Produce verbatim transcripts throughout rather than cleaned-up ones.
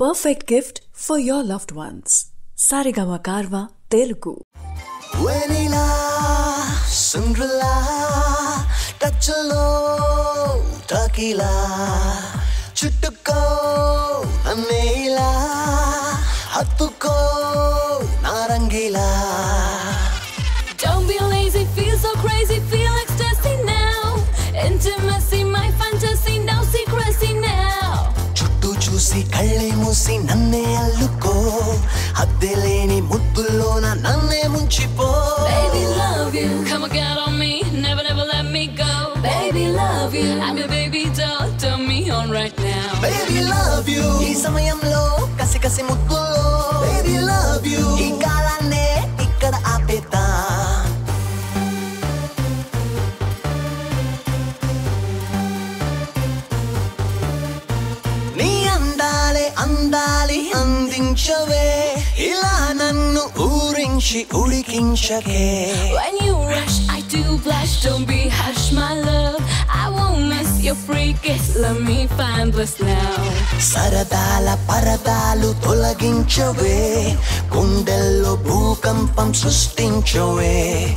perfect gift for your loved ones. Saregama Karva Telugu. Vanilla, Cinderella, Touchalo, Takila, Chuttuko, Anela, Hattuko, Narangila. Don't be lazy, feel so crazy, feel ecstasy now. Intimacy, my fantasy, now secrecy now. Chuttu chusi, kalle musi, nanne alluko. Addeleni muddulona nanne munchipo. Baby, love you. Come and get on me. Never, never let me go. Baby, love you. I'm your baby doll. Turn me on right now. Baby, love you. Ee samayamlo kasi kasi muddulo. Baby, love you. Ee kaalanne ikkada aapeta. Nee andale andali andinchave. She when you rush, I do blush. Don't be harsh, my love. I won't miss your free kiss. Let me find bliss now. Saradala paradalu tolaginchave. Gundello bhukampam sustinchave.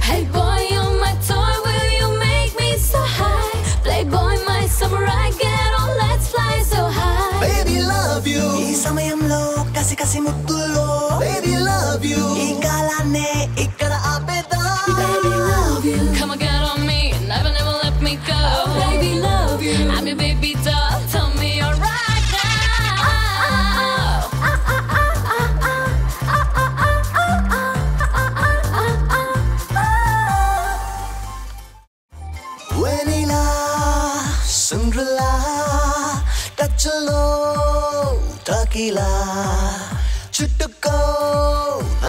Hey boy, you're my toy. Will you make me so high? Playboy, my samurai girl. Let's fly so high. Baby, love you. Ee samayamlo kasi kasi muddulo. Baby, love you. I'm your baby doll, tell me you're right now. Vanilla, Cinderella, Touchalo, Takila.